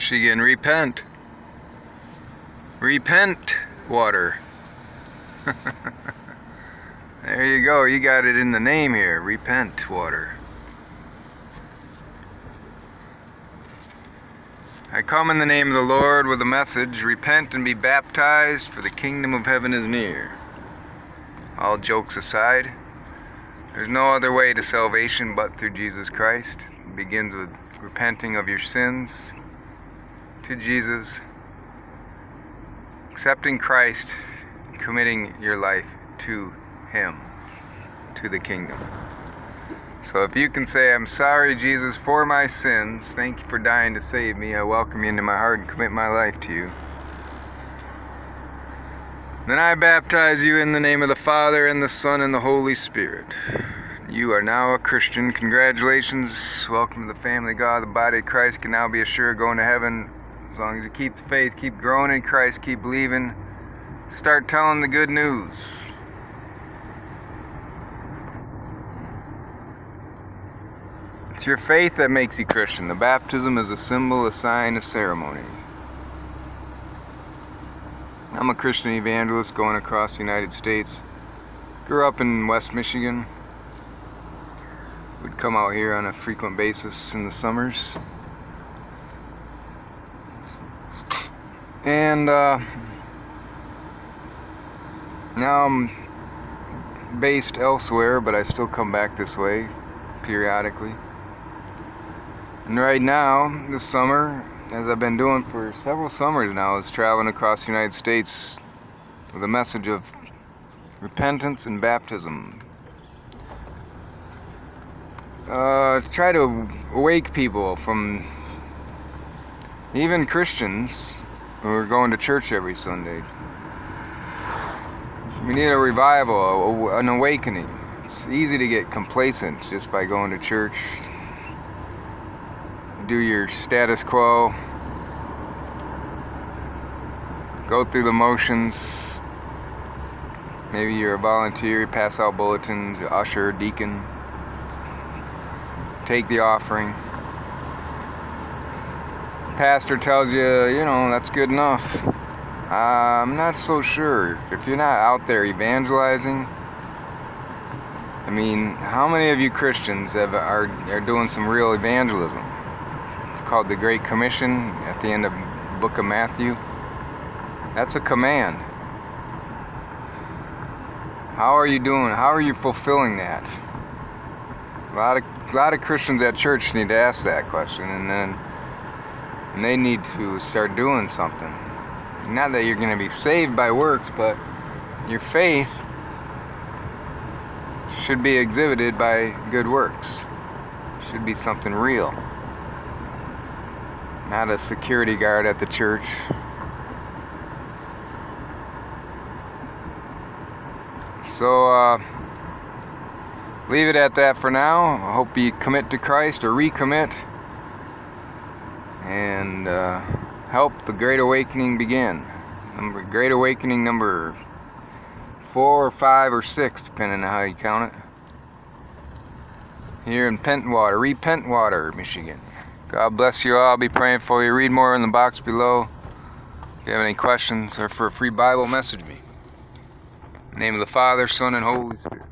Michigan, repent. Repent water. There you go, you got it in the name here, repent water. I come in the name of the Lord with a message, repent and be baptized, for the kingdom of heaven is near. All jokes aside, there's no other way to salvation but through Jesus Christ. It begins with repenting of your sins to Jesus, accepting Christ, committing your life to Him, to the kingdom. So if you can say, I'm sorry, Jesus, for my sins. Thank you for dying to save me. I welcome you into my heart and commit my life to you. Then I baptize you in the name of the Father, and the Son, and the Holy Spirit. You are now a Christian. Congratulations. Welcome to the family of God. The body of Christ can now be assured of going to heaven. As long as you keep the faith, keep growing in Christ, keep believing. Start telling the good news. It's your faith that makes you Christian. The baptism is a symbol, a sign, a ceremony. I'm a Christian evangelist going across the United States. Grew up in West Michigan. Would come out here on a frequent basis in the summers. And now I'm based elsewhere, but I still come back this way periodically. And right now, this summer, as I've been doing for several summers now, is traveling across the United States with a message of repentance and baptism. To try to wake people from, even Christians who are going to church every Sunday. We need a revival, an awakening. It's easy to get complacent just by going to church. Do your status quo, go through the motions. Maybe you're a volunteer, you pass out bulletins, usher, deacon, take the offering. Pastor tells you, you know, that's good enough. I'm not so sure. If you're not out there evangelizing, I mean, how many of you Christians are doing some real evangelism? It's called the Great Commission at the end of the book of Matthew. That's a command. How are you doing? How are you fulfilling that? A lot of Christians at church need to ask that question, and they need to start doing something. Not that you're going to be saved by works, but your faith should be exhibited by good works. Should be something real. Not a security guard at the church. So, leave it at that for now. I hope you commit to Christ or recommit. And help the Great Awakening begin. Great Awakening number 4 or 5 or 6, depending on how you count it. Here in Pentwater, Pentwater, Michigan. God bless you all. I'll be praying for you. Read more in the box below. If you have any questions or for a free Bible, message me. In the name of the Father, Son, and Holy Spirit.